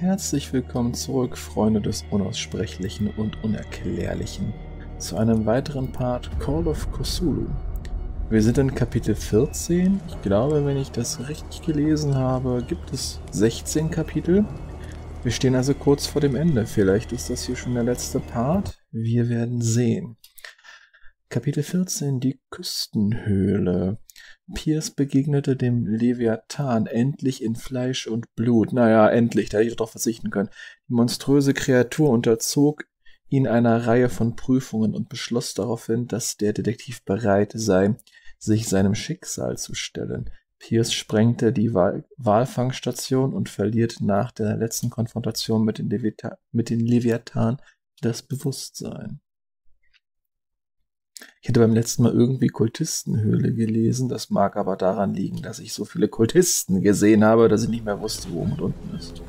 Herzlich willkommen zurück, Freunde des Unaussprechlichen und Unerklärlichen, zu einem weiteren Part Call of Cthulhu. Wir sind in Kapitel 14. Ich glaube, wenn ich das richtig gelesen habe, gibt es 16 Kapitel. Wir stehen also kurz vor dem Ende. Vielleicht ist das hier schon der letzte Part. Wir werden sehen. Kapitel 14, die Küstenhöhle. Pierce begegnete dem Leviathan endlich in Fleisch und Blut. Naja, endlich, da hätte ich doch verzichten können. Die monströse Kreatur unterzog ihn einer Reihe von Prüfungen und beschloss daraufhin, dass der Detektiv bereit sei, sich seinem Schicksal zu stellen. Pierce sprengte die Walfangstation und verliert nach der letzten Konfrontation mit dem Leviathan das Bewusstsein. Ich hätte beim letzten Mal irgendwie Kultistenhöhle gelesen, das mag aber daran liegen, dass ich so viele Kultisten gesehen habe, dass ich nicht mehr wusste, wo oben und unten ist.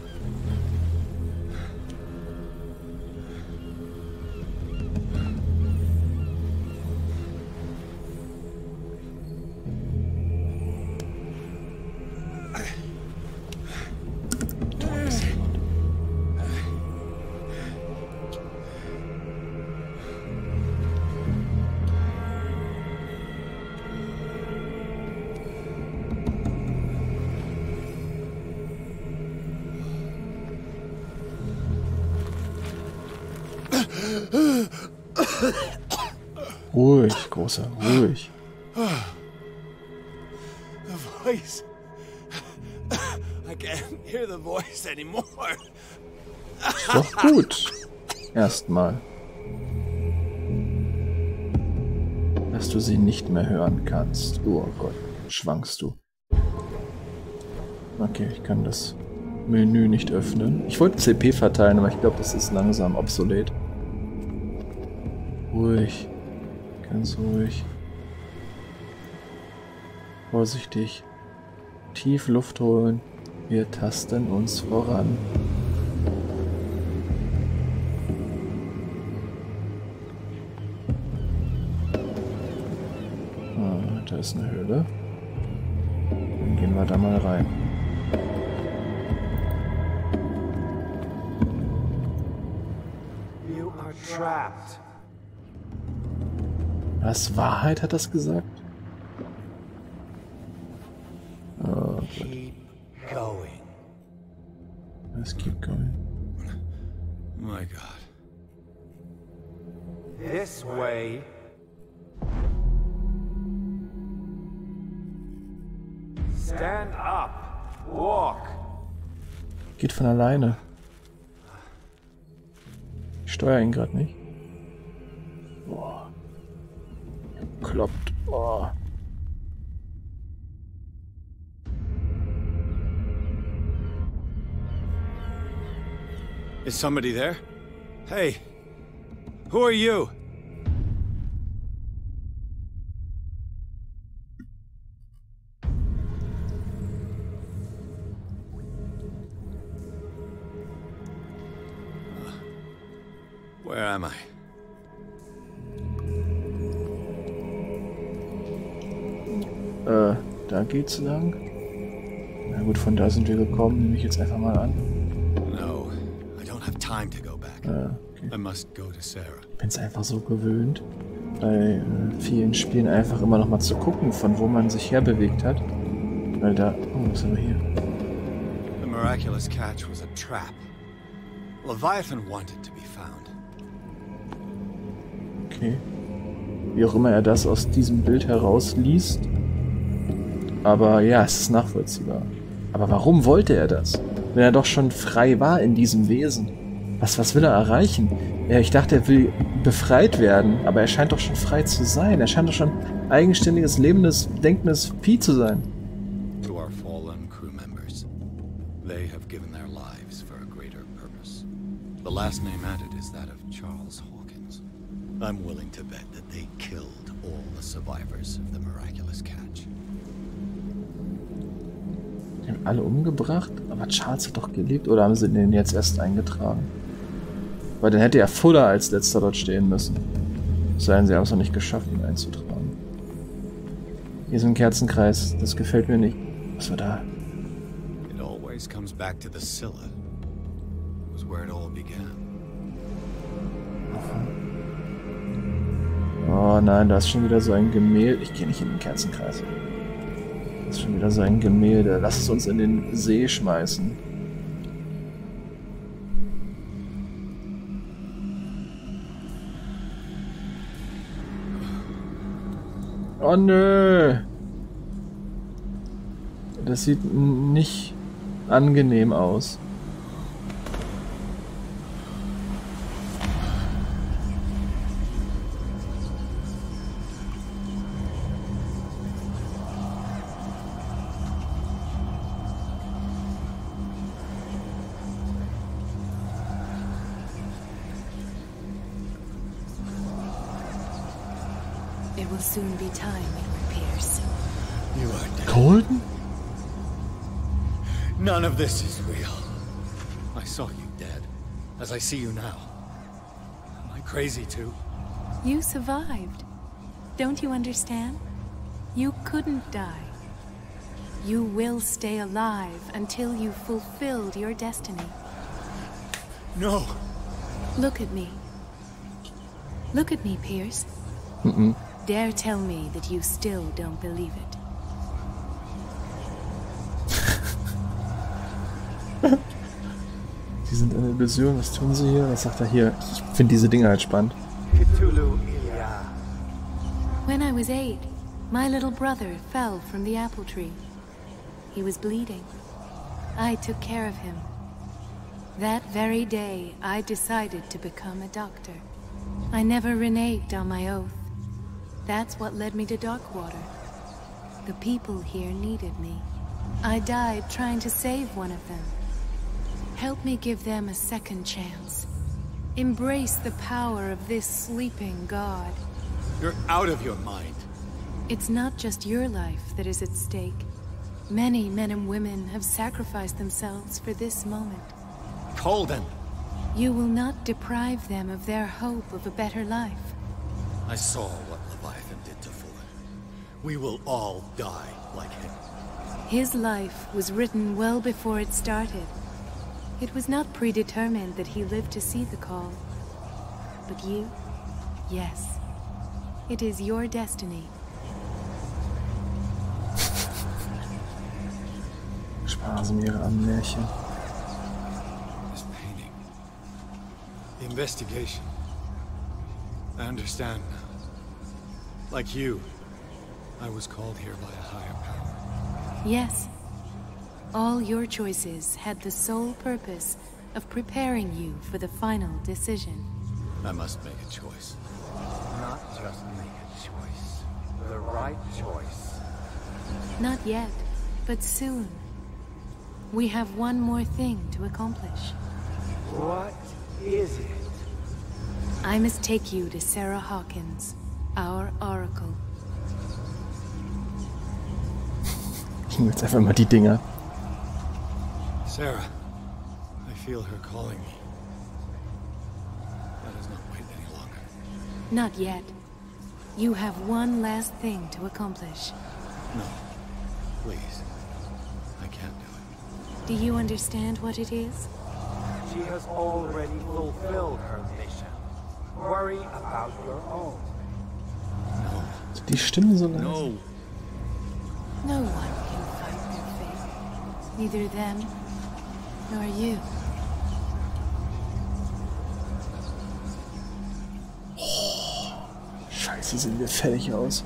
Ruhig, Großer, ruhig. The voice. I can't hear the voice anymore. Ist doch gut. Erstmal. Dass du sie nicht mehr hören kannst. Oh Gott, schwankst du. Okay, ich kann das Menü nicht öffnen. Ich wollte CP verteilen, aber ich glaube, das ist langsam obsolet. Ruhig. Ganz ruhig. Vorsichtig. Tief Luft holen. Wir tasten uns voran. Ah, da ist eine Höhle. Dann gehen wir da mal rein. You are trapped. Was? Wahrheit hat das gesagt? Oh Gott. Keep going. Let's keep going. My God. This way. Stand up. Walk. Geht von alleine. Ich steuere ihn gerade nicht. Kloppt. Oh. Is somebody there? Hey, who are you? Where am I? Da geht's lang. Na gut, von da sind wir gekommen, nehme ich jetzt einfach mal an. No, I don't have time to go back. Okay. I must go to Sarah. Bin's einfach so gewöhnt, bei vielen Spielen einfach immer noch mal zu gucken, von wo man sich herbewegt hat. Weil da, oh, was haben wir hier? The miraculous catch was a trap. Leviathan wanted to be found. Okay. Wie auch immer er das aus diesem Bild herausliest. Aber ja, es ist nachvollziehbar. Aber warum wollte er das? Wenn er doch schon frei war in diesem Wesen. Was will er erreichen? Ja, ich dachte, er will befreit werden, aber er scheint doch schon frei zu sein. Er scheint doch schon eigenständiges, lebendes, denkendes Vieh zu sein. To our fallen crew members. They have given their lives for a greater purpose. The last name added is that of Charles Hawkins. I'm willing to bet that they killed all the survivors of the miraculous catch. Die haben alle umgebracht, aber Charles hat doch gelebt, oder haben sie den jetzt erst eingetragen? Weil dann hätte ja Fuller als letzter dort stehen müssen. Seien sie haben es noch nicht geschafft, ihn einzutragen. Hier ist ein Kerzenkreis, das gefällt mir nicht. Was war da? It always comes back to the Scylla. where it all began. Oh nein, da ist schon wieder so ein Gemälde. Ich gehe nicht in den Kerzenkreis. Da ist schon wieder so ein Gemälde. Lass es uns in den See schmeißen. Oh nö! Das sieht nicht angenehm aus. It will soon be time, Edward Pierce. You are dead. Colden? None of this is real. I saw you dead, as I see you now. Am I crazy too? You survived. Don't you understand? You couldn't die. You will stay alive until you've fulfilled your destiny. No! Look at me. Look at me, Pierce. Mm-mm. Dare tell me that you still don't believe it. Sie sind in der Illusion. Was tun sie hier? Was sagt er hier? Ich finde diese Dinge halt spannend. Cthulhu, yeah. When I was 8, my little brother fell from the apple tree. He was bleeding. I took care of him. That very day, I decided to become a doctor. I never reneged on my oath. That's what led me to Darkwater. The people here needed me. I died trying to save one of them. Help me give them a second chance. Embrace the power of this sleeping god. You're out of your mind. It's not just your life that is at stake. Many men and women have sacrificed themselves for this moment. Colden! You will not deprive them of their hope of a better life. I saw what Leviathan did to Fuller. We will all die like him. His life was written well before it started. It was not predetermined that he lived to see the call. But you, yes. It is your destiny. Sparen Sie mir am Märchen. This painting. The investigation. I understand now. Like you, I was called here by a higher power. Yes. All your choices had the sole purpose of preparing you for the final decision. I must make a choice. Not just make a choice. The right choice. Not yet, but soon. We have one more thing to accomplish. What is it? I must take you to Sarah Hawkins. Our Oracle. Ich nehme jetzt einfach mal die Dinger. Sarah, I feel her calling me. That does not wait any longer. Not yet. You have one last thing to accomplish. No, please. I can't do it. Do you understand what it is? She has already fulfilled her mission. Worry about your own. Die Stimmen so leise. No. No one can fight their fate. Neither them nor you. Oh, Scheiße, sehen wir fertig aus.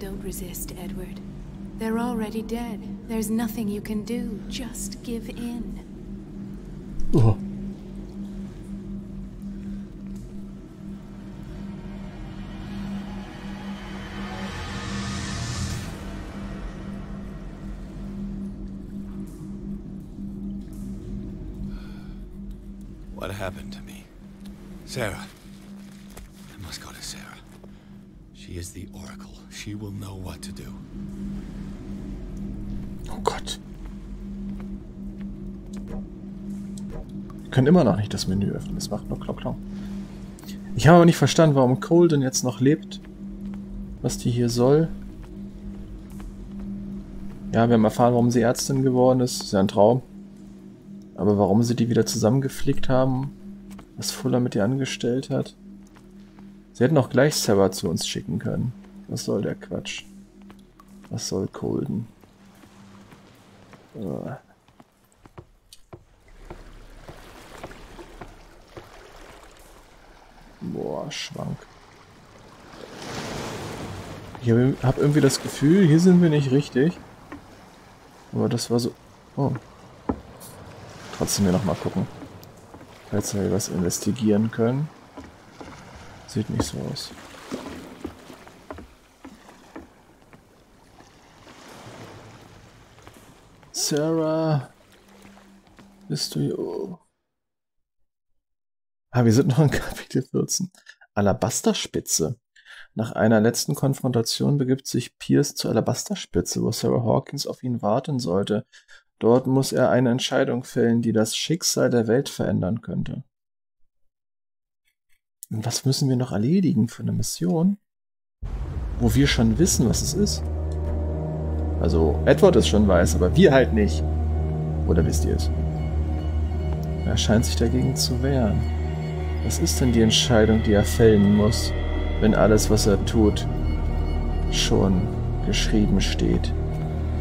Don't resist, Edward. They're already dead. There's nothing you can do. Just give in. Oh. What happened to me? Sarah. I must go to Sarah. She is the Oracle. She will know what to do. Oh Gott. Wir können immer noch nicht das Menü öffnen. Es macht nur Klock-Klock. Ich habe aber nicht verstanden, warum Colden jetzt noch lebt. Was die hier soll. Ja, wir haben erfahren, warum sie Ärztin geworden ist. Ist ja ein Traum. Aber warum sie die wieder zusammengeflickt haben, was Fuller mit ihr angestellt hat. Sie hätten auch gleich Sarah zu uns schicken können. Was soll der Quatsch? Was soll Colden? Boah, Schwank. Ich habe irgendwie das Gefühl, hier sind wir nicht richtig. Aber das war so... Oh. Trotzdem hier nochmal gucken. Falls wir was investigieren können. Sieht nicht so aus. Sarah. Bist du hier? Oh. Ah, wir sind noch in Kapitel 14. Alabasterspitze. Nach einer letzten Konfrontation begibt sich Pierce zur Alabasterspitze, wo Sarah Hawkins auf ihn warten sollte. Dort muss er eine Entscheidung fällen, die das Schicksal der Welt verändern könnte. Und was müssen wir noch erledigen für eine Mission, wo wir schon wissen, was es ist? Also, Edward es schon weiß, aber wir halt nicht. Oder wisst ihr es? Er scheint sich dagegen zu wehren. Was ist denn die Entscheidung, die er fällen muss, wenn alles, was er tut, schon geschrieben steht,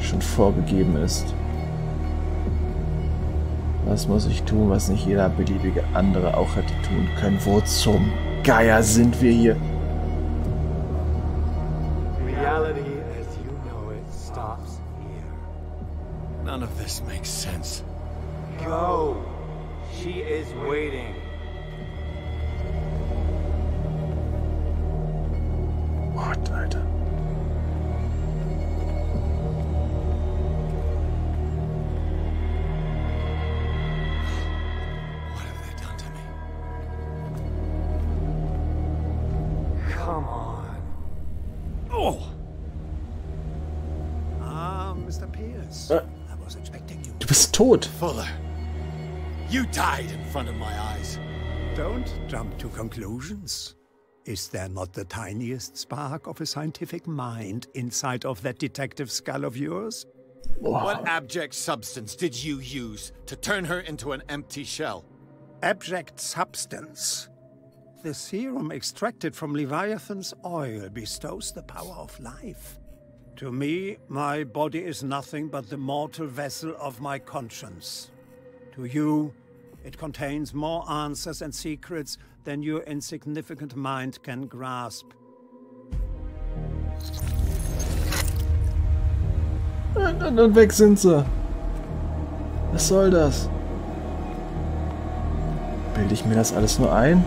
schon vorgegeben ist? Was muss ich tun, was nicht jeder beliebige andere auch hätte tun können? Wo zum Geier sind wir hier? Reality as you know it stops here. None of this makes sense. Go. She is waiting. Gott, Alter. Du bist tot. Fuller, you died in front of my eyes. Don't jump to conclusions. Is there not the tiniest spark of a scientific mind inside of that detective skull of yours? Wow. What abject substance did you use to turn her into an empty shell? Abject substance? The serum extracted from Leviathan's oil bestows the power of life. To me, my body is nothing but the mortal vessel of my conscience. To you, it contains more answers and secrets than your insignificant mind can grasp. Und weg sind sie. Was soll das? Bilde ich mir das alles nur ein?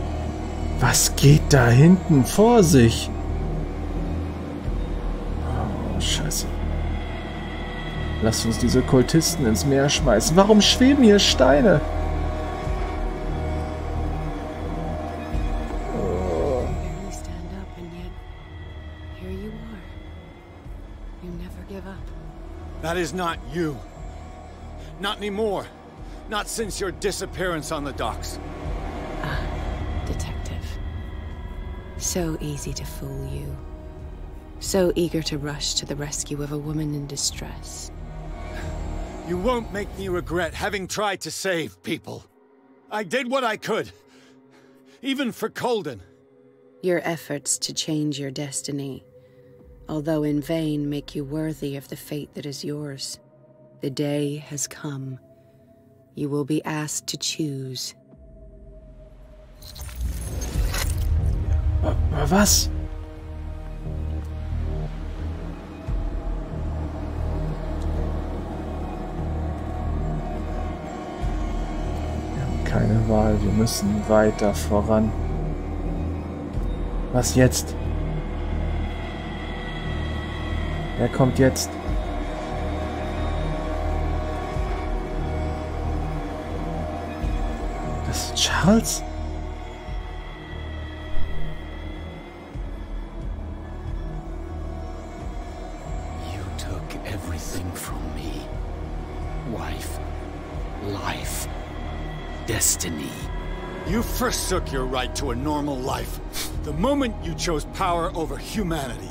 Was geht da hinten vor sich? Scheiße. Lasst uns diese Kultisten ins Meer schmeißen. Warum schweben hier Steine? Oh. That is not you. Not anymore. Not since your disappearance on the docks. Ah, Detective. So easy to fool you. So eager to rush to the rescue of a woman in distress. You won't make me regret having tried to save people. I did what I could, even for Colden. Your efforts to change your destiny, although in vain, make you worthy of the fate that is yours. The day has come. You will be asked to choose. Was? Keine Wahl, wir müssen weiter voran. Was jetzt? Wer kommt jetzt? Das ist Charles. Charles? You took everything from me. Wife, life, destiny. You forsook your right to a normal life the moment you chose power over humanity.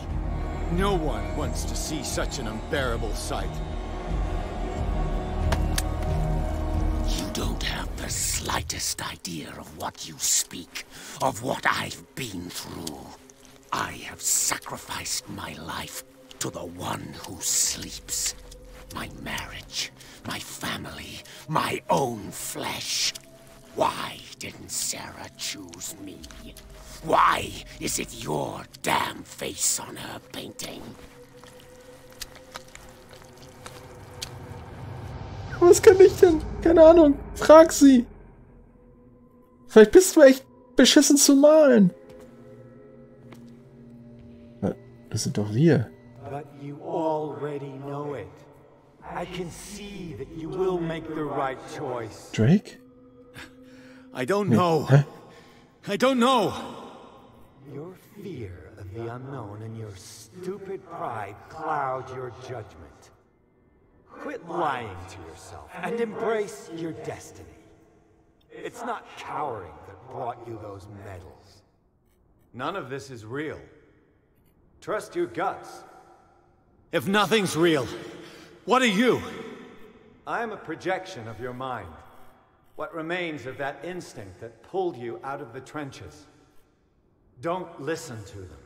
No one wants to see such an unbearable sight. You don't have the slightest idea of what you speak, of what I've been through. I have sacrificed my life to the one who sleeps. My marriage, my family, my own flesh. Why didn't Sarah choose me? Why is it your damn face on her painting? Was kann ich denn? Keine Ahnung. Frag sie. Vielleicht bist du echt beschissen zu malen. Das sind doch wir. But you already know it. I can see that you will make the right choice. Drake? I don't know. Hä? I don't know. Your fear of the unknown and your stupid pride cloud your judgment. Quit lying to yourself and embrace your destiny. It's not cowering that brought you those medals. None of this is real. Trust your guts. If nothing's real, what are you? I am a projection of your mind. What remains of that instinct that pulled you out of the trenches. Don't listen to them.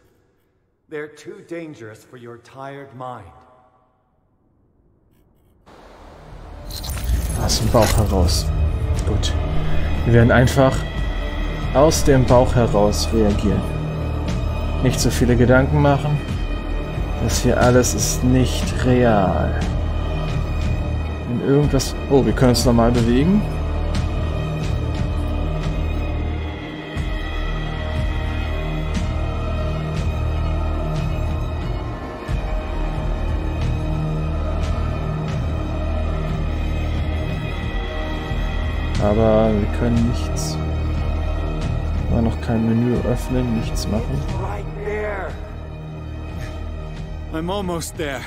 They're too dangerous for your tired mind. Aus dem Bauch heraus. Gut. Wir werden einfach aus dem Bauch heraus reagieren. Nicht so viele Gedanken machen. Das hier alles ist nicht real. Wenn irgendwas... Oh, wir können uns normal bewegen. Aber wir können nichts. War noch kein Menü öffnen, nichts machen. I'm almost there.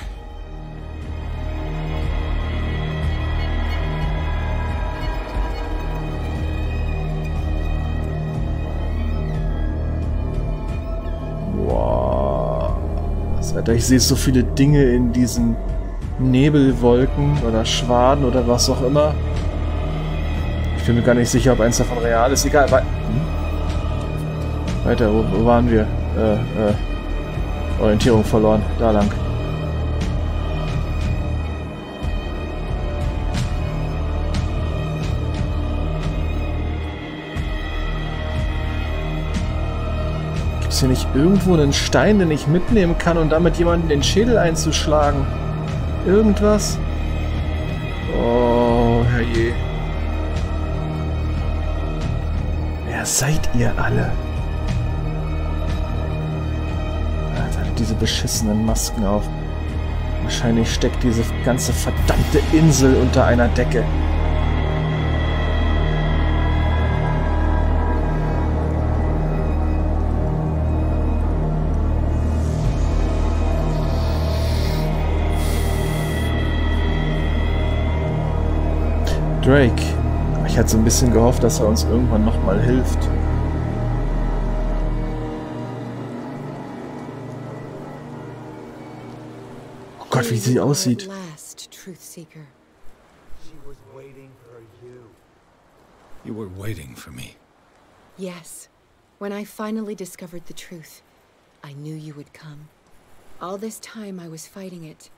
Wow. Ich sehe so viele Dinge in diesen Nebelwolken oder Schwaden oder was auch immer. Ich bin mir gar nicht sicher, ob eins davon real ist. Egal, weiter, wo waren wir? Orientierung verloren. Da lang. Gibt es hier nicht irgendwo einen Stein, den ich mitnehmen kann und damit jemanden den Schädel einzuschlagen? Irgendwas? Oh, herrje. Seid ihr alle? Alter, diese beschissenen Masken auf. Wahrscheinlich steckt diese ganze verdammte Insel unter einer Decke. Drake. Ich hatte so ein bisschen gehofft, dass er uns irgendwann nochmal hilft. Oh Gott, wie sie aussieht. You were waiting for me. Yes. When I finally discovered the truth, I knew you would come. All this time I was fighting it,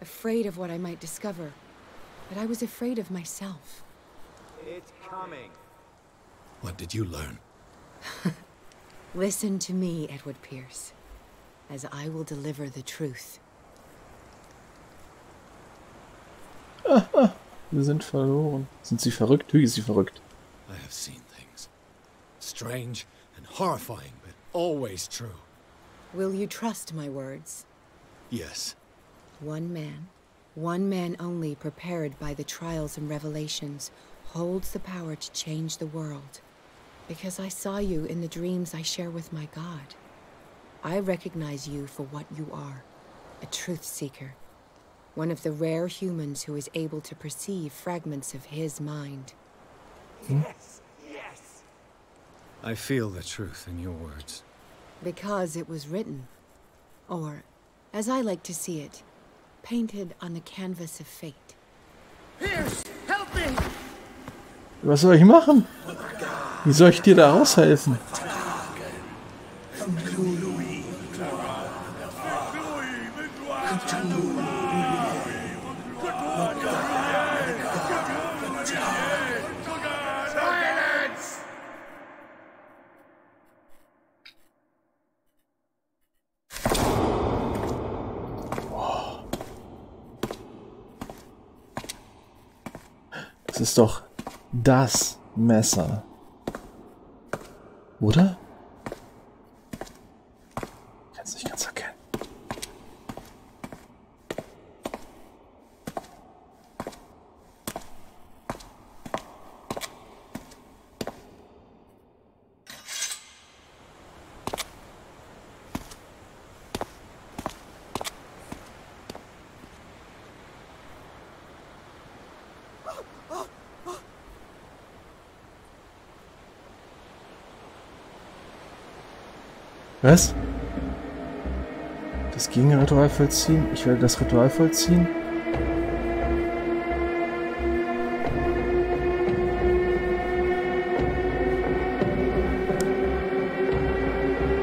afraid of what I might discover, but I was afraid of myself. It's coming. What did you learn? Listen to me, Edward Pierce, as I will deliver the truth. Aha, wir sind verloren. Sind sie verrückt? Wie ist sie verrückt? I have seen things. Strange and horrifying, but always true. Will you trust my words? Yes. One man only prepared by the trials and revelations, holds the power to change the world. Because I saw you in the dreams I share with my God. I recognize you for what you are, a truth seeker. One of the rare humans who is able to perceive fragments of his mind. Yes, yes! I feel the truth in your words. Because it was written, or, as I like to see it, painted on the canvas of fate. Pierce, help me! Was soll ich machen? Wie soll ich dir da aushelfen? Oh. Das ist doch das Messer. Oder? Ich kann es nicht ganz erkennen. Was? Das Gegenritual vollziehen? Ich werde das Ritual vollziehen.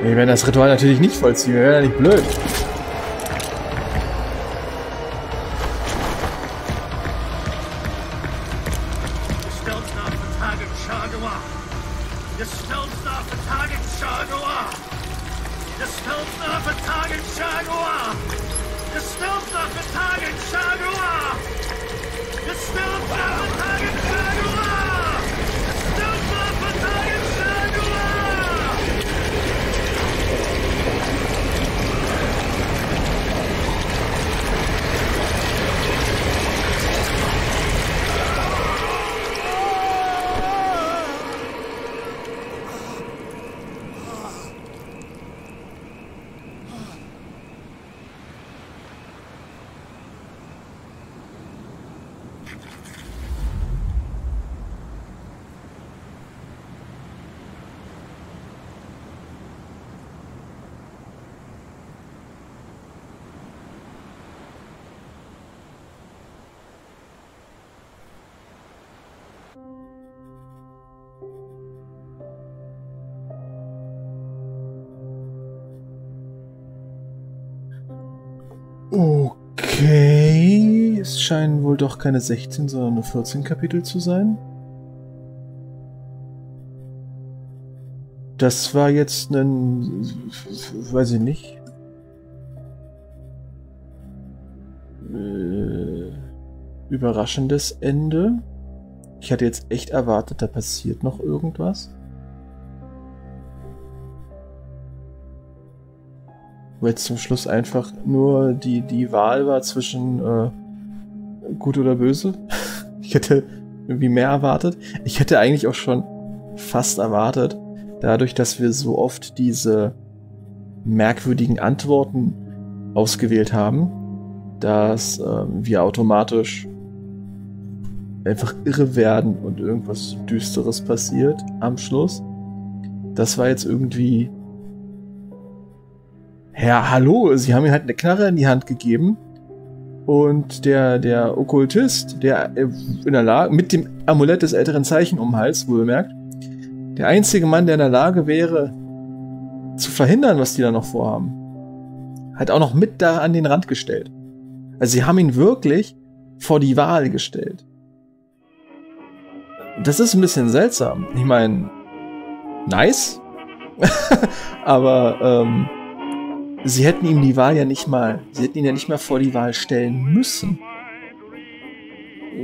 Wir werden das Ritual natürlich nicht vollziehen, wir werden ja nicht blöd. Okay, es scheinen wohl doch keine 16, sondern nur 14 Kapitel zu sein. Das war jetzt ein... weiß ich nicht. Überraschendes Ende. Ich hatte jetzt echt erwartet, da passiert noch irgendwas. Wo jetzt zum Schluss einfach nur die Wahl war zwischen gut oder böse. Ich hätte irgendwie mehr erwartet. Ich hätte eigentlich auch schon fast erwartet, dadurch, dass wir so oft diese merkwürdigen Antworten ausgewählt haben, dass wir automatisch einfach irre werden und irgendwas Düsteres passiert am Schluss. Das war jetzt irgendwie... Ja, hallo, sie haben ihm halt eine Knarre in die Hand gegeben und der Okkultist, der in der Lage, mit dem Amulett des älteren Zeichen um den Hals, wohlbemerkt, der einzige Mann, der in der Lage wäre, zu verhindern, was die da noch vorhaben, hat auch noch mit da an den Rand gestellt. Also sie haben ihn wirklich vor die Wahl gestellt. Das ist ein bisschen seltsam. Ich meine, nice, aber, sie hätten ihm die Wahl ja nicht mal, vor die Wahl stellen müssen.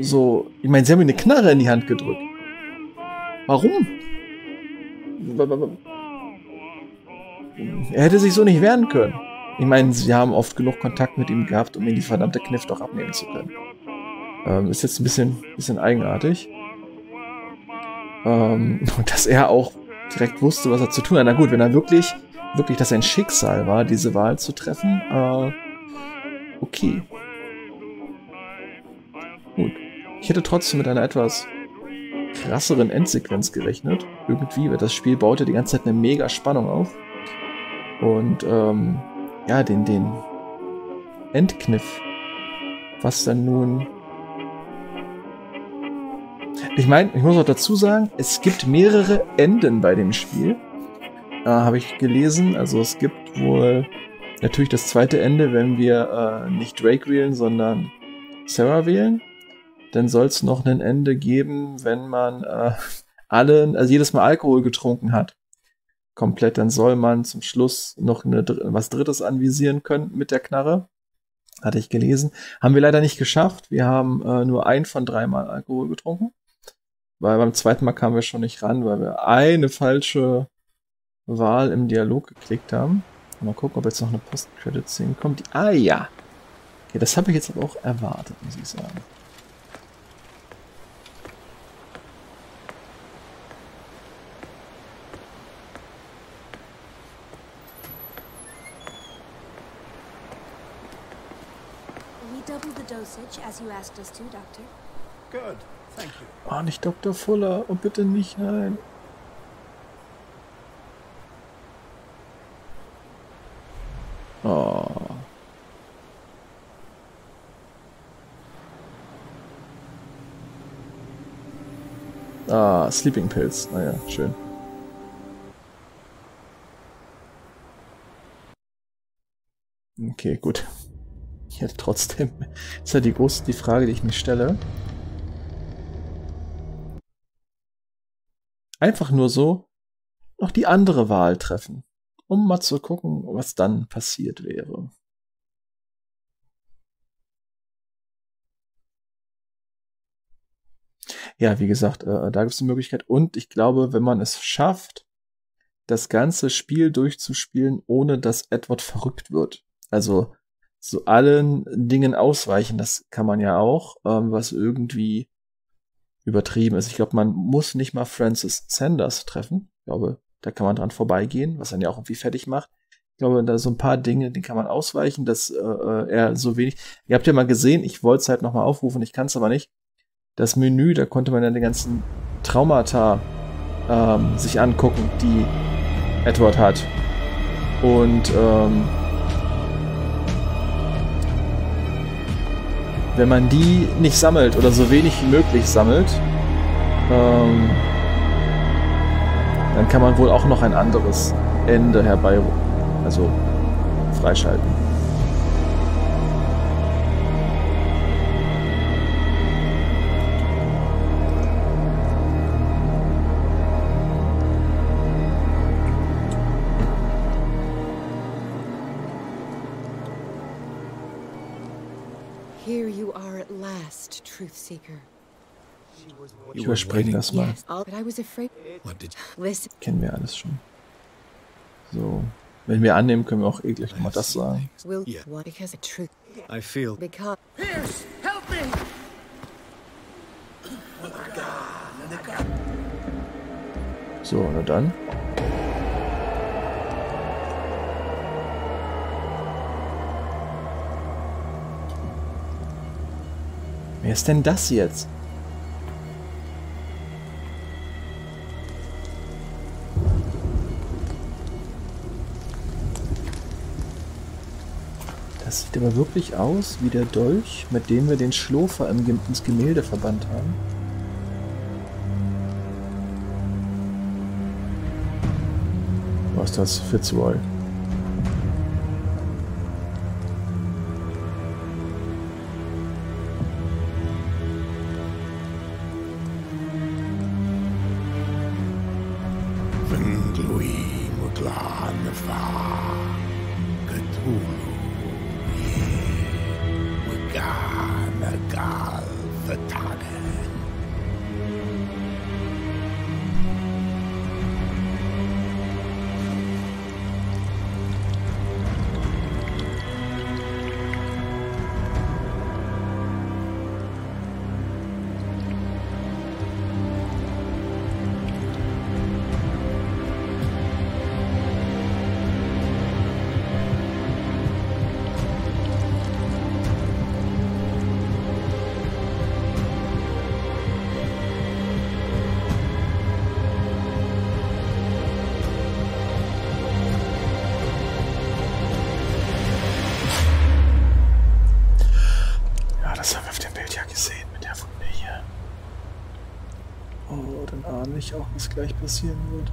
So, ich meine, sie haben ihm eine Knarre in die Hand gedrückt. Warum? Er hätte sich so nicht wehren können. Ich meine, sie haben oft genug Kontakt mit ihm gehabt, um ihm die verdammte Kniff doch abnehmen zu können. Ist jetzt ein bisschen eigenartig. Und dass er auch direkt wusste, was er zu tun hat. Na gut, wenn er wirklich das ein Schicksal war, diese Wahl zu treffen, okay. Gut. Ich hätte trotzdem mit einer etwas krasseren Endsequenz gerechnet. Irgendwie, weil das Spiel baute die ganze Zeit eine mega Spannung auf. Und, ja, den Endkniff. Was dann nun... Ich meine, ich muss auch dazu sagen, es gibt mehrere Enden bei dem Spiel. Habe ich gelesen. Also es gibt wohl natürlich das zweite Ende, wenn wir nicht Drake wählen, sondern Sarah wählen. Dann soll es noch ein Ende geben, wenn man also jedes Mal Alkohol getrunken hat. Komplett, dann soll man zum Schluss noch was Drittes anvisieren können mit der Knarre. Hatte ich gelesen. Haben wir leider nicht geschafft. Wir haben nur ein von 3 Mal Alkohol getrunken. Weil beim zweiten Mal kamen wir schon nicht ran, weil wir eine falsche Wahl im Dialog geklickt haben. Mal gucken, ob jetzt noch eine Post-Credit-Szene kommt. Ah ja! Okay, das habe ich jetzt aber auch erwartet, muss ich sagen. Oh, nicht Dr. Fuller. Oh, bitte nicht, nein. Oh. Ah, Sleeping Pills. Naja, schön. Okay, gut. Ja, trotzdem ist ja die Frage, die ich mir stelle. Einfach nur so noch die andere Wahl treffen, um mal zu gucken, was dann passiert wäre. Ja, wie gesagt, da gibt es eine Möglichkeit. Und ich glaube, wenn man es schafft, das ganze Spiel durchzuspielen, ohne dass Edward verrückt wird. Also so allen Dingen ausweichen, das kann man ja auch, was irgendwie übertrieben ist. Ich glaube, man muss nicht mal Francis Sanders treffen. Ich glaube, da kann man dran vorbeigehen, was dann ja auch irgendwie fertig macht. Ich glaube, da so ein paar Dinge, die kann man ausweichen, dass er so wenig... Ihr habt ja mal gesehen, ich wollte es halt nochmal aufrufen, ich kann es aber nicht. Das Menü, da konnte man ja die ganzen Traumata sich angucken, die Edward hat. Und wenn man die nicht sammelt oder so wenig wie möglich sammelt, dann kann man wohl auch noch ein anderes Ende freischalten. Überspringen das mal. Kennen wir alles schon. So. Wenn wir annehmen, können wir auch gleich nochmal das sagen. So, na dann. Wer ist denn das jetzt? Das sieht aber wirklich aus wie der Dolch, mit dem wir den Schlofer ins Gemälde verbannt haben. Was ist das? Fitzroy. Dann ahne ich auch, was gleich passieren wird.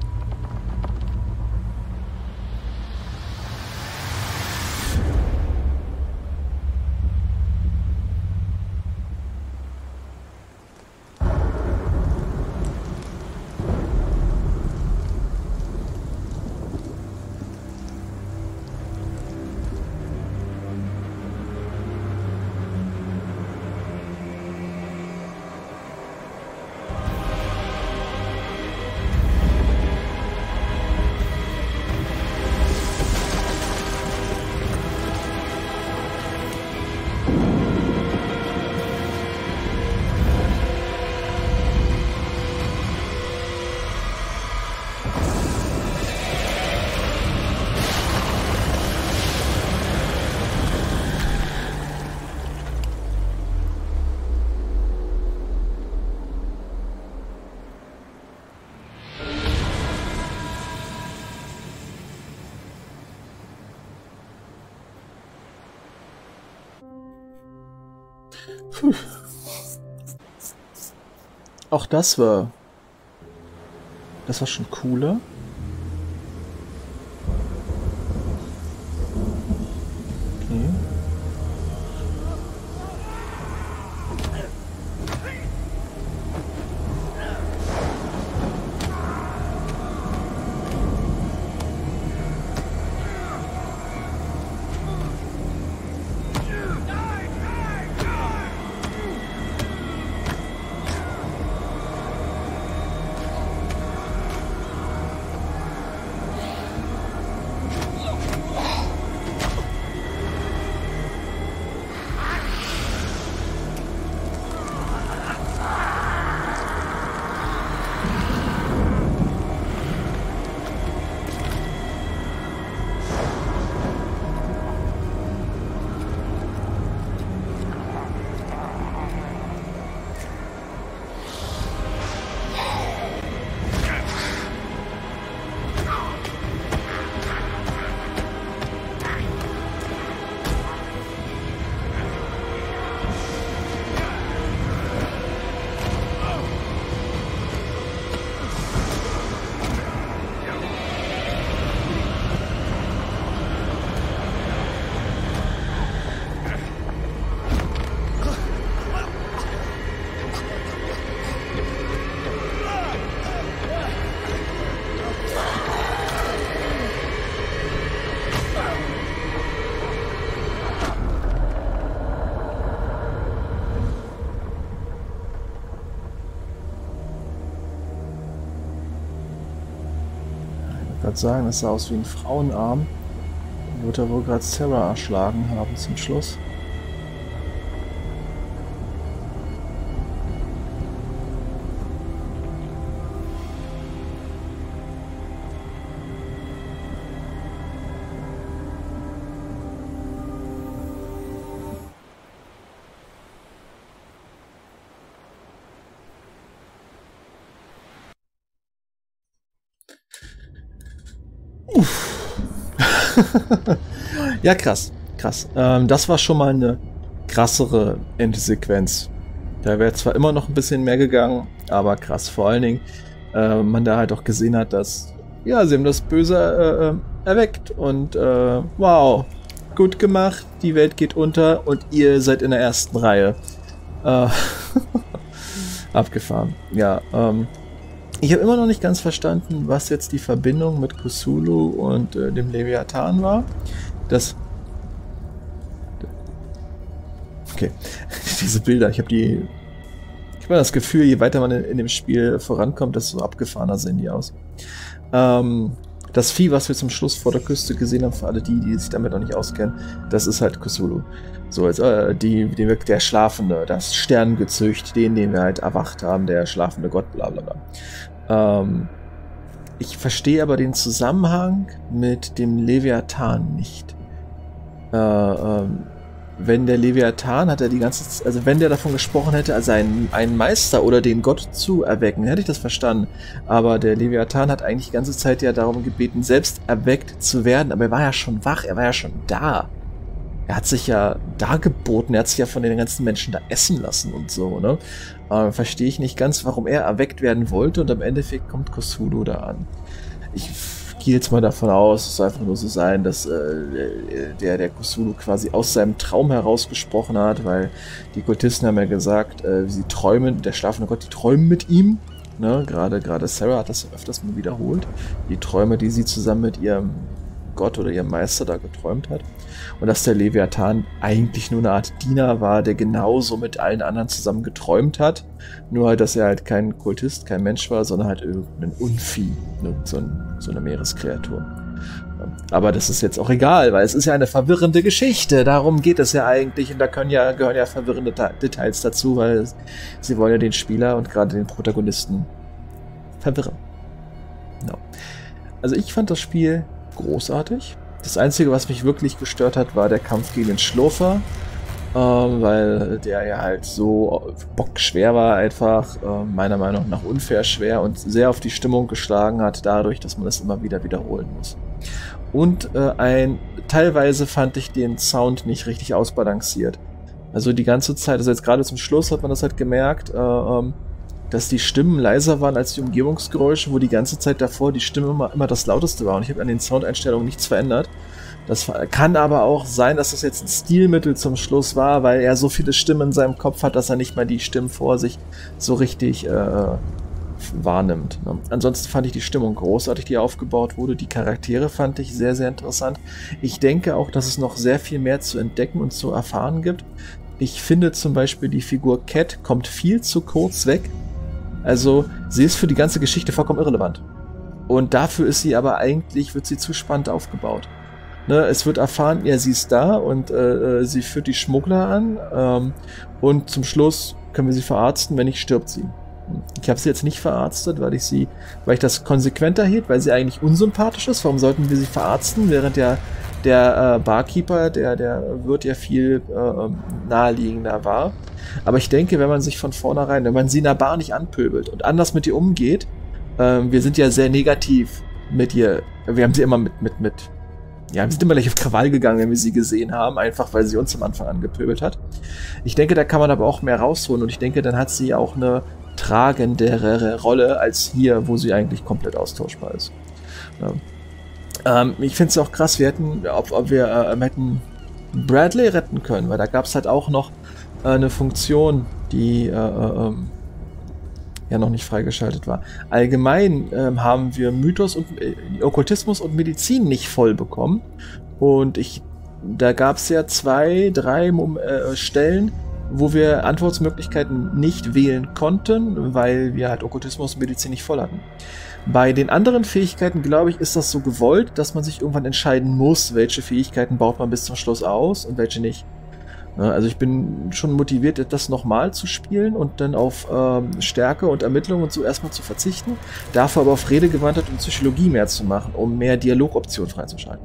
Auch das war schon cooler. Okay. Sagen, das sah aus wie ein Frauenarm. Da wird er wohl gerade Sarah erschlagen haben zum Schluss. Ja, krass, krass. Das war schon mal eine krassere Endsequenz. Da wäre zwar immer noch ein bisschen mehr gegangen, aber krass. Vor allen Dingen, man da halt auch gesehen hat, dass, ja, sie haben das Böse erweckt und wow, gut gemacht, die Welt geht unter und ihr seid in der ersten Reihe. Abgefahren, ja. Ich habe immer noch nicht ganz verstanden, was jetzt die Verbindung mit Cthulhu und dem Leviathan war. Das... Okay, diese Bilder, ich habe die... Ich habe das Gefühl, je weiter man in dem Spiel vorankommt, desto abgefahrener sehen die aus. Das Vieh, was wir zum Schluss vor der Küste gesehen haben, für alle die, die sich damit noch nicht auskennen, das ist halt Cthulhu. So, jetzt, der Schlafende, das Sternengezücht, den wir halt erwacht haben, der schlafende Gott, bla bla bla. Ich verstehe aber den Zusammenhang mit dem Leviathan nicht. Wenn der Leviathan, hat er die ganze Zeit, also wenn der davon gesprochen hätte, als einen Meister oder den Gott zu erwecken, hätte ich das verstanden. Aber der Leviathan hat eigentlich die ganze Zeit ja darum gebeten, selbst erweckt zu werden. Aber er war ja schon wach, er war ja schon da. Er hat sich ja dargeboten, er hat sich ja von den ganzen Menschen da essen lassen und so, ne? Verstehe ich nicht ganz, warum er erweckt werden wollte, und am Endeffekt kommt Cthulhu da an. Ich gehe jetzt mal davon aus, es soll einfach nur so sein, dass der Cthulhu quasi aus seinem Traum herausgesprochen hat, weil die Kultisten haben ja gesagt, sie träumen, der schlafende Gott, die träumen mit ihm. Ne? Gerade Sarah hat das öfters mal wiederholt, die Träume, die sie zusammen mit ihrem Gott oder ihr Meister da geträumt hat, und dass der Leviathan eigentlich nur eine Art Diener war, der genauso mit allen anderen zusammen geträumt hat, nur halt, dass er halt kein Kultist, kein Mensch war, sondern halt irgendein Unvieh, so eine Meereskreatur. Aber das ist jetzt auch egal, weil es ist ja eine verwirrende Geschichte, darum geht es ja eigentlich, und da gehören ja verwirrende Details dazu, weil sie wollen ja den Spieler und gerade den Protagonisten verwirren. No. Also ich fand das Spiel großartig. Das Einzige, was mich wirklich gestört hat, war der Kampf gegen den Schlurfer, weil der ja halt so bockschwer war, einfach meiner Meinung nach unfair schwer und sehr auf die Stimmung geschlagen hat, dadurch, dass man das immer wieder wiederholen muss. Und teilweise fand ich den Sound nicht richtig ausbalanciert. Also die ganze Zeit, also jetzt gerade zum Schluss hat man das halt gemerkt, dass die Stimmen leiser waren als die Umgebungsgeräusche, wo die ganze Zeit davor die Stimme immer das lauteste war. Und ich habe an den Soundeinstellungen nichts verändert. Das kann aber auch sein, dass das jetzt ein Stilmittel zum Schluss war, weil er so viele Stimmen in seinem Kopf hat, dass er nicht mal die Stimmen vor sich so richtig wahrnimmt. Ne? Ansonsten fand ich die Stimmung großartig, die aufgebaut wurde. Die Charaktere fand ich sehr, sehr interessant. Ich denke auch, dass es noch sehr viel mehr zu entdecken und zu erfahren gibt. Ich finde zum Beispiel, die Figur Cat kommt viel zu kurz weg. Also, sie ist für die ganze Geschichte vollkommen irrelevant. Und dafür ist sie aber eigentlich, wird sie zu spannend aufgebaut. Ne, es wird erfahren, ja, sie ist da und sie führt die Schmuggler an und zum Schluss können wir sie verarzten, wenn nicht, stirbt sie. Ich habe sie jetzt nicht verarztet, weil ich das konsequenter hielt, weil sie eigentlich unsympathisch ist. Warum sollten wir sie verarzten, während der Barkeeper, der Wirt ja viel naheliegender war. Aber ich denke, wenn man sie in der Bar nicht anpöbelt und anders mit ihr umgeht, wir sind ja sehr negativ mit ihr, wir haben sie immer wir sind immer gleich auf Krawall gegangen, wenn wir sie gesehen haben, einfach weil sie uns am Anfang angepöbelt hat. Ich denke, da kann man aber auch mehr rausholen, und ich denke, dann hat sie auch eine tragendere Rolle als hier, wo sie eigentlich komplett austauschbar ist. Ich finde es auch krass, wir hätten Bradley retten können, weil da gab es halt auch noch eine Funktion, die ja noch nicht freigeschaltet war. Allgemein haben wir Mythos und Okkultismus und Medizin nicht voll bekommen, und da gab es ja 2, 3 Stellen, wo wir Antwortmöglichkeiten nicht wählen konnten, weil wir halt Okkultismus und Medizin nicht voll hatten. Bei den anderen Fähigkeiten, glaube ich, ist das so gewollt, dass man sich irgendwann entscheiden muss, welche Fähigkeiten baut man bis zum Schluss aus und welche nicht. Also ich bin schon motiviert, das nochmal zu spielen und dann auf Stärke und Ermittlung und so erstmal zu verzichten, dafür aber auf Redegewandtheit und Psychologie mehr zu machen, um mehr Dialogoptionen freizuschalten.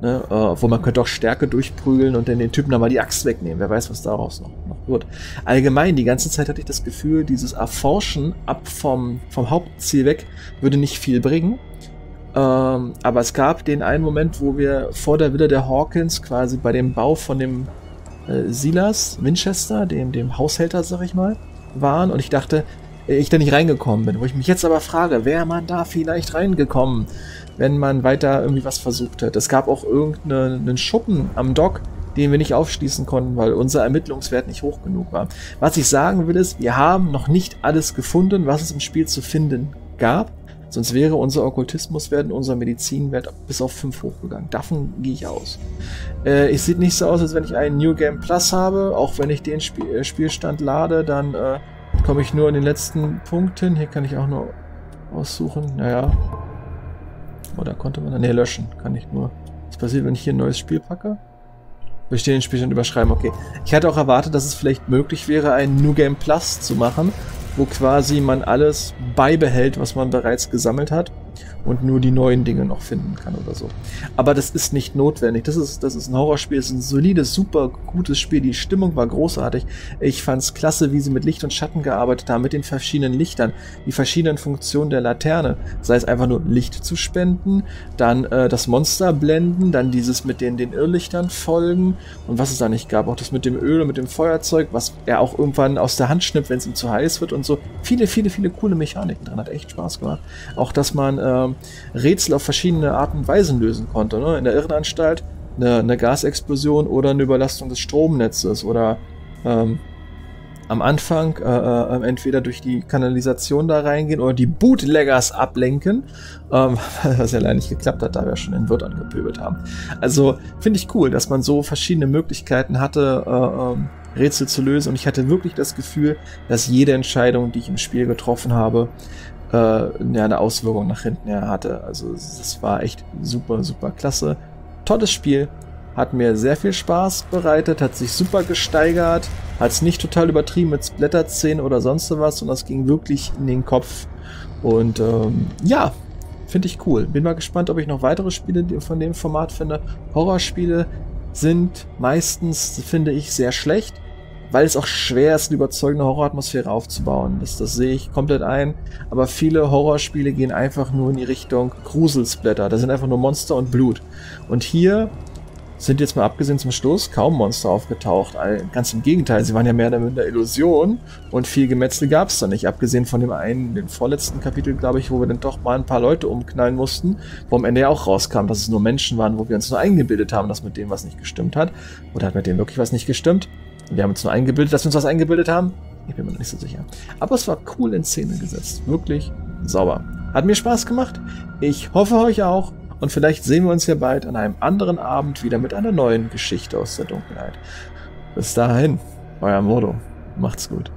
Ne? Obwohl, man könnte auch Stärke durchprügeln und dann den Typen nochmal die Axt wegnehmen. Wer weiß, was daraus noch wird. Allgemein, die ganze Zeit hatte ich das Gefühl, dieses Erforschen ab vom Hauptziel weg würde nicht viel bringen. Aber es gab den einen Moment, wo wir vor der Villa der Hawkins quasi bei dem Bau von dem Silas Winchester, dem Haushälter, sag ich mal, waren, und ich dachte, ich da nicht reingekommen bin. Wo ich mich jetzt aber frage, wäre man da vielleicht reingekommen, wenn man weiter irgendwie was versucht hätte. Es gab auch irgendeinen Schuppen am Dock, den wir nicht aufschließen konnten, weil unser Ermittlungswert nicht hoch genug war. Was ich sagen will ist, wir haben noch nicht alles gefunden, was es im Spiel zu finden gab. Sonst wäre unser Okkultismuswert und unser Medizinwert bis auf 5 hochgegangen. Davon gehe ich aus. Es sieht nicht so aus, als wenn ich einen New Game Plus habe. Auch wenn ich den Spielstand lade, dann komme ich nur in den letzten Punkt hin. Hier kann ich auch nur aussuchen. Naja. Oder konnte man dann... Ne, löschen kann ich nur. Was passiert, wenn ich hier ein neues Spiel packe? Bestehenden Spielstand überschreiben, okay. Ich hatte auch erwartet, dass es vielleicht möglich wäre, einen New Game Plus zu machen, wo quasi man alles beibehält, was man bereits gesammelt hat, und nur die neuen Dinge noch finden kann oder so. Aber das ist nicht notwendig. Das ist ein Horrorspiel, es ist ein solides, super gutes Spiel. Die Stimmung war großartig. Ich fand es klasse, wie sie mit Licht und Schatten gearbeitet haben, mit den verschiedenen Lichtern, die verschiedenen Funktionen der Laterne. Sei es einfach nur Licht zu spenden, dann das Monster blenden, dann dieses mit den Irrlichtern folgen und was es da nicht gab. Auch das mit dem Öl und mit dem Feuerzeug, was er auch irgendwann aus der Hand schnippt, wenn es ihm zu heiß wird und so. Viele, viele, viele coole Mechaniken dran. Hat echt Spaß gemacht. Auch, dass man Rätsel auf verschiedene Arten und Weisen lösen konnte. Ne? In der Irrenanstalt eine Gasexplosion oder eine Überlastung des Stromnetzes oder am Anfang entweder durch die Kanalisation da reingehen oder die Bootleggers ablenken, was ja leider nicht geklappt hat, da wir schon den Wirt angepöbelt haben. Also finde ich cool, dass man so verschiedene Möglichkeiten hatte, Rätsel zu lösen, und ich hatte wirklich das Gefühl, dass jede Entscheidung, die ich im Spiel getroffen habe, ja, eine Auswirkung nach hinten her hatte. Also es war echt super, super klasse. Tolles Spiel. Hat mir sehr viel Spaß bereitet, hat sich super gesteigert, hat es nicht total übertrieben mit Splatter-Szenen oder sonst was, und das ging wirklich in den Kopf. Und ja, finde ich cool. Bin mal gespannt, ob ich noch weitere Spiele von dem Format finde. Horrorspiele sind meistens, finde ich, sehr schlecht, weil es auch schwer ist, eine überzeugende Horroratmosphäre aufzubauen. Das sehe ich komplett ein. Aber viele Horrorspiele gehen einfach nur in die Richtung Gruselsplatter. Da sind einfach nur Monster und Blut. Und hier sind jetzt mal abgesehen zum Schluss kaum Monster aufgetaucht. Ganz im Gegenteil, sie waren ja mehr oder minder Illusion, und viel Gemetzel gab es da nicht. Abgesehen von dem einen, dem vorletzten Kapitel, glaube ich, wo wir dann doch mal ein paar Leute umknallen mussten, wo am Ende ja auch rauskam, dass es nur Menschen waren, wo wir uns nur eingebildet haben, dass mit dem was nicht gestimmt hat. Oder hat mit dem wirklich was nicht gestimmt? Wir haben uns nur eingebildet, dass wir uns was eingebildet haben? Ich bin mir noch nicht so sicher. Aber es war cool in Szene gesetzt. Wirklich sauber. Hat mir Spaß gemacht. Ich hoffe, euch auch. Und vielleicht sehen wir uns ja bald an einem anderen Abend wieder mit einer neuen Geschichte aus der Dunkelheit. Bis dahin, euer Modo. Macht's gut.